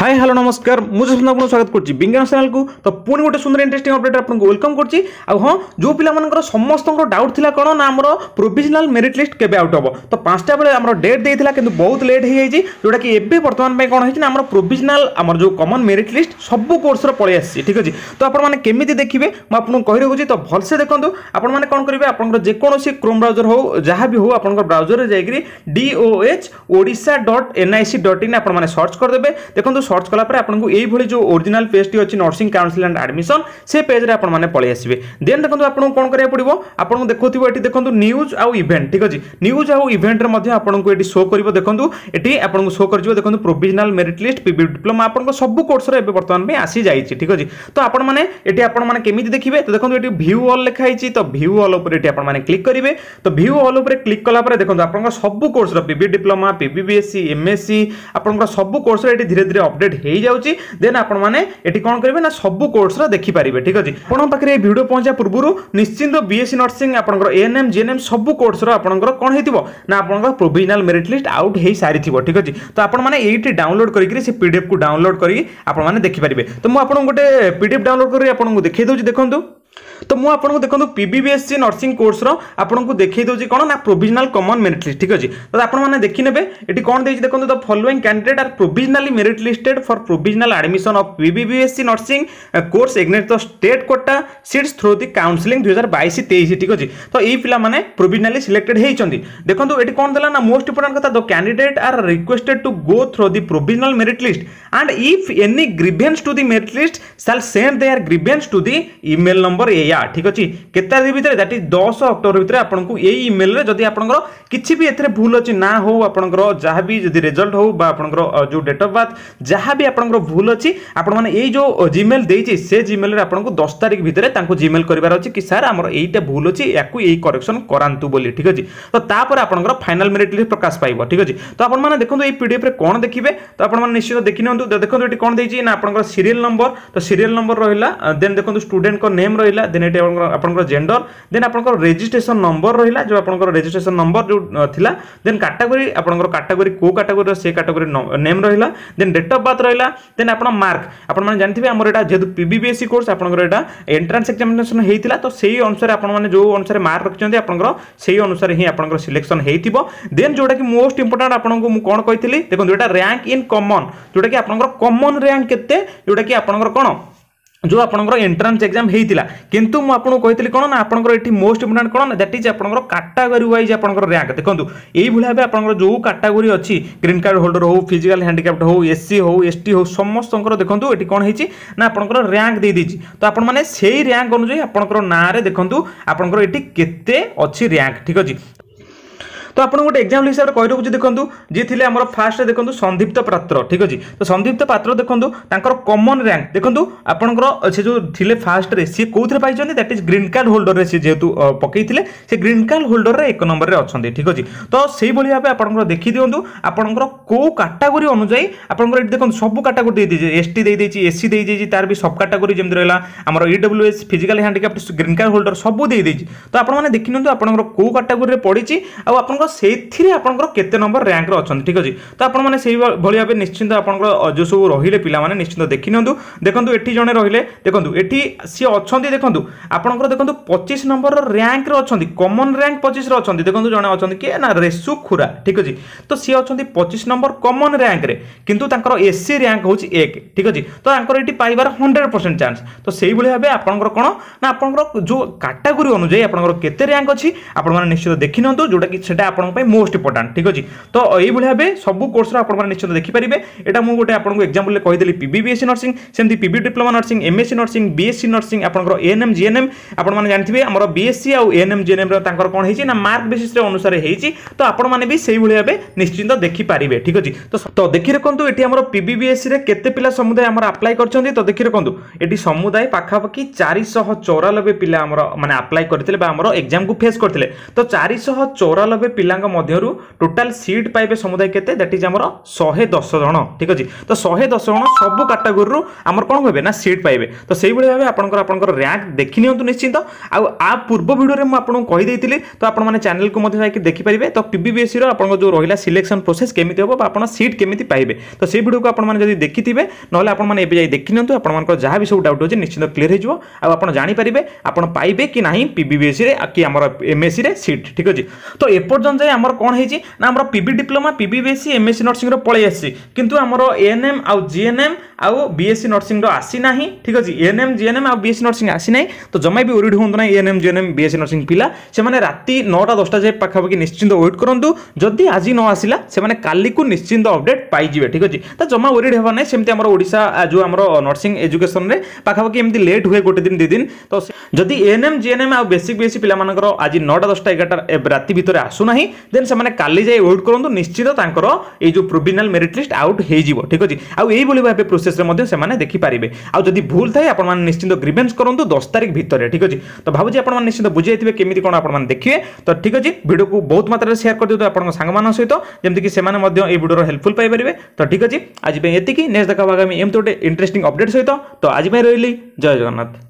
Hi hello नमस्कार मुझे आपको स्वागत कर विज्ञान चैनल को। तो पुणी गोटे सुंदर इंटरेस्टिंग अपडेट आपको वेलकम करछि। आ हां जो पिला समस्त डाउट थिला कोन ना हमरो प्रोविजनल मेरिट लिस्ट केबे आउट होबो। तो 5टा बेले हमरो डेट देइथिला किंतु बहुत लेट हे जाई जोटा कि एबे वर्तमान पे कोन हे कि हमरो प्रोविजनल हमर जो कॉमन मेरिट लिस्ट सब कोर्स रो पळे आसी। ठीक अछि। तो आपण माने केमिति देखिबे म आपन कहि रहउछि। तो भल से देखंतु आपण माने कोन करिवे आपनकर जे कोनो से क्रोम ब्राउजर हो जहा भी हो आपनकर ब्राउजर रे जाईकरी doh.odisha.nic.in आपण माने सर्च कर देबे। देखंतु सर्च कला पर आपनको एई भली जो ओरिजिनल पेज टी अछि नर्सिंग काउंसिल एंड एडमिशन से पेज रे आपण माने पळे आसीबे। देन देखंतु आपनको कोन करिया पडिवो आपनको देखोथिबो एटी देखंतु न्यूज आ इवेंट। ठीक अछि। न्यूज आ इवेंट रे मध्ये आपनको एटी शो करिवो। देखंतु एटी आपनको शो करजिवो। देखंतु provisional merit list PB diploma आपनको सब कोर्स रे एबे वर्तमान में आसी जाई छि। ठीक अछि। तो आपण माने एटी आपण माने केमिति देखिबे। तो देखंतु एटी व्यू ऑल लिखाई छि। तो व्यू ऑल ऊपर एटी आपण माने क्लिक करिवे। तो व्यू ऑल ऊपर क्लिक कला पर देखंतु आपनको सब कोर्स रे PB diploma PB BSc MSc आपनको सब कोर्स रे एटी धीरे धीरे अपडेट हे जाउची। देन आपण माने एटी कोन करबे ना सब कोर्स रा देखि परिबे। ठीक अछि। आपण पाखरे ए वीडियो पहुंचा पूर्वरु निश्चिंत बीएससी नर्सिंग आपनकर एएनएम जीएनएम सब कोर्स रा आपनकर कोन हेतिबो ना आपनकर प्रोविजनल मेरिट लिस्ट आउट हे सारिथिबो। ठीक अछि। तो आपण माने एटी डाउनलोड करिकरी से पीडीएफ को डाउनलोड करी आपण माने देखि परिबे। तो मु आपण गोटे पीडीएफ डाउनलोड करी आपनको देखै दउची। देखंतु तो मु आपनको देखंतु पीबीबीएससी नर्सिंग कोर्स रो आपनको देखै दउची कोन ना प्रोविजनल कॉमन मेरिट लिस्ट। ठीक अछि। तो आपण माने देखि नेबे एटी कोन देइछि। देखंतु the following candidate are provisionally merit listed for provisional admission of PBBSc nursing course against the state quota seats through the counselling 2022-23। ठीक अछि। तो एई पिला माने प्रोविजनली सिलेक्टेड हेइचंती। देखंतु एटी कोन देला ना मोस्ट इंपोर्टेंट कथा the candidate are requested to go through the provisional merit list and if any grievance to the merit list shall send their grievance to the email number या। ठीक अछि। केता दिन भीतर दैट इज 10 अक्टोबर भीतर आपनको एई email रे जदी आपनकर किछि भी एथरे भूल अछि ना हो आपनकर जहां भी जदी रिजल्ट हो बा आपनकर जो डेट ऑफ बर्थ जहां भी आपनकर भूल अछि आपन माने एई जो जीमेल देइ छै से जीमेल रे आपनको 10 तारिख भीतर तांको जीमेल करिवार अछि कि सर हमर एईटा भूल अछि याकू एई करेक्शन करांतु बोली। ठीक अछि। तो तापर आपनकर फाइनल मेरिट लिस्ट प्रकाश पाइबो। ठीक अछि। तो आपन माने देखंतु एई पीडीएफ रे कोन देखिबे। तो आपन माने निश्चित देखिनंतु। देखंतु एटी कोन देइ छै ना आपनकर सीरियल नंबर। तो सीरियल नंबर रहला देन देखंतु स्टूडेंट को नेम रहला देन एटे आपनकर जेंडर देन आपनकर रजिस्ट्रेशन नंबर रहला जो आपनकर रजिस्ट्रेशन नंबर जो थिला देन कैटेगरी आपनकर कैटेगरी को कैटेगरी से कैटेगरी नेम रहला देन डेट ऑफ बर्थ रहला देन आपन मार्क आपन माने जानथिबे हमर एटा जेतु पीबीबीएससी कोर्स आपनकर एटा एंट्रेंस एग्जामिनेशन हेइतिला। तो सेही अनुसार आपन माने जो अनुसार मार्क रखचंदे आपनकर सेही अनुसार ही आपनकर सिलेक्शन हेइतिबो। देन जोटा कि मोस्ट इंपोर्टेंट आपनको मु कोन कहितली देखो एटा रैंक इन कॉमन जोटा कि आपनकर कॉमन रैंक केते जोटा कि आपनकर कोन जो आपनकर एंट्रेंस एग्जाम हेतिला किंतु मु आपन कहितली कोन ना आपनकर एठी मोस्ट इंपोर्टेंट कोन दैट इज आपनकर कैटेगरी वाइज आपनकर रैंक। देखंतु एही भुला बे आपनकर जो कैटेगरी अछि ग्रीन कार्ड होल्डर हो फिजिकल हैंडिकैप्ड हो एससी हो एसटी हो समस्तकर देखंतु एठी कोन हेछि ना आपनकर रैंक दे दिछि। तो आपन माने सेही रैंक अनुसार आपनकर ना रे देखंतु आपनकर एठी केते अछि रैंक। ठीक अछि। तो आपन गोटे एग्जांपल हिसाब रे कहि रहू जे देखंतु जे थिले हमर फर्स्ट रे देखंतु संदीप्त पात्र। ठीक अछि। तो संदीप्त पात्र देखंतु तांकर कॉमन रैंक देखंतु आपनकर से जो थिले फर्स्ट रे से कोथरे पाइ जने that is green card holder रे से जेतु पकेइ थिले से ग्रीन कार्ड होल्डर रे एक नंबर रे अछंती। ठीक अछि। तो सेही भली भाबे आपनकर देखि दियंतु आपनकर को कैटेगरी अनुसार आपनकर एट देखंतु सब कैटेगरी दे दिजे एसटी दे दिजे एससी दे दिजे तार भी सब कैटेगरी जेम रहला हमर EWS physical handicapped green card holder सब दे दिजे। तो आपन माने देखिनंतु आपनकर को कैटेगरी रे पड़ी छि आ आपन सेथिरे आपनकर केते नंबर रैंक रे अछन। ठीक अछि। तो आपन माने सेही भली भाबे निश्चिंत आपनकर जो सब रहिले पिला माने निश्चिंत देखिनंतु। देखंतु एठी जने रहिले देखंतु एठी से अछंती देखंतु आपनकर देखंतु 25 नंबर रैंक रे अछंती कॉमन रैंक 25 रे अछंती। देखंतु जने अछंती के ना रेसु खुरा। ठीक अछि। तो से अछंती 25 नंबर कॉमन रैंक रे किंतु तांकर एससी रैंक होछि 1। ठीक अछि। तो तांकर एठी पाइबार 100% चांस। तो सेही भली भाबे आपनकर कोन ना आपनकर जो कैटेगरी अनुसार आपनकर केते रैंक अछि आपन माने निश्चित देखिनंतु जोटा कि सेटा आपन पय मोस्ट इंपोर्टेंट। ठीक अछि। तो एई भली भाबे सब कोर्स रा आपन माने निश्चित देखि परिबे। एटा मु गोटे आपन को एग्जांपल ले कहि देली पीबीबीएससी नर्सिंग सेमथि PB diploma nursing MSc nursing BSc nursing आपन को एएनएम जीएनएम आपन माने जानथिबे हमर बीएससी आ एएनएम जीएनएम रा तांकर कोन हेछि ना मार्क बेसिस रे अनुसार हेछि। तो आपन माने भी सेही भली भाबे निश्चित देखि परिबे। ठीक अछि। तो देखि रखंतु एठी हमर पीबीबीएससी रे केते पिला समुदाय हमर अप्लाई करछन्ती। तो देखि रखंतु एठी समुदाय पाखा पाखी 494 पिला हमर माने अप्लाई करथिले बा हमर एग्जाम को फेस करथिले। तो 494 पिलांका मध्यरु टोटल सीट पाइबे समुदाय केते दैट इज हमर 110 जण ठीक अछि तो 110 जण सब कैटेगरी रु हमर कोन होबे ना सीट पाइबे तो सेहि बले भाबे आपनकर आपनकर रैंक देखि नियंतु निश्चित आ आ पूर्व वीडियो रे म आपन कहि दैतिले तो आपन माने चैनल को मथे जाके देखि परिबे तो पीबीबीएससी रो आपन जो रहिला सिलेक्शन प्रोसेस केमिति होबो आपन सीट केमिति पाइबे तो सेहि वीडियो को आपन माने जदि देखिथिबे नहले आपन माने एबे जाई देखि नियंतु आपन मानकर जहा भी सब डाउट हो जे निश्चित क्लियर हे जो आ आपन जानि परिबे आपन पाइबे कि नाही पीबीबीएससी रे कि हमर एमएससी रे सीट ठीक अछि तो एपर्जन जे हमर कोन हे जे ना हमर PB diploma PBBSc MSc nursing रो पळे आसी किंतु हमर एएनएम आ जीएनएम आ बीएससी नर्सिंग रो आसी नाही ठीक अछि एएनएम जीएनएम आ बीएससी नर्सिंग आसी नाही तो जम्मा भी ओरिड होंद ना एएनएम जीएनएम बीएससी नर्सिंग पिला से माने राती 9टा 10टा जे पाखा बाकी निश्चिंत वेट करंतु जदी आजि न आसीला से माने काली को निश्चिंत अपडेट पाई जिवे ठीक अछि त जम्मा ओरिड हेबा नै सेमते हमर ओडिसा जो हमर नर्सिंग एजुकेशन रे पाखा बाकी एमती लेट होए गोटे दिन दि दिन तो जदी एएनएम जीएनएम आ बेसिक बीएससी पिला मानकर आज 9टा 10टा 11टा राती भीतर आसु नाही देन से माने काली जाय वेट करंतु निश्चित तांकर ए जो प्रोविजनल मेरिट लिस्ट आउट हे जिवो ठीक अछि आ एई बोली भाबे प्रोसेस रे मध्ये से माने देखि पारिबे आ जदी भूल थाय आपण माने निश्चित ग्रीवेंस करंतु 10 तारिख भीतर ठीक अछि तो भाबु जे आपण माने निश्चित बुझाइतिबे केमिति कोन आपण माने देखिए तो ठीक अछि वीडियो को बहुत मात्रा रे शेयर कर दियौ आपण संग मान सहित जेमति कि से माने मध्ये ए वीडियो रो हेल्पफुल पाइ परिबे तो ठीक अछि आज बे एतिकी नेक्स्ट देखा आगामी एमतोटे इंटरेस्टिंग अपडेट सहित तो आज बे रहली जय जगन्नाथ।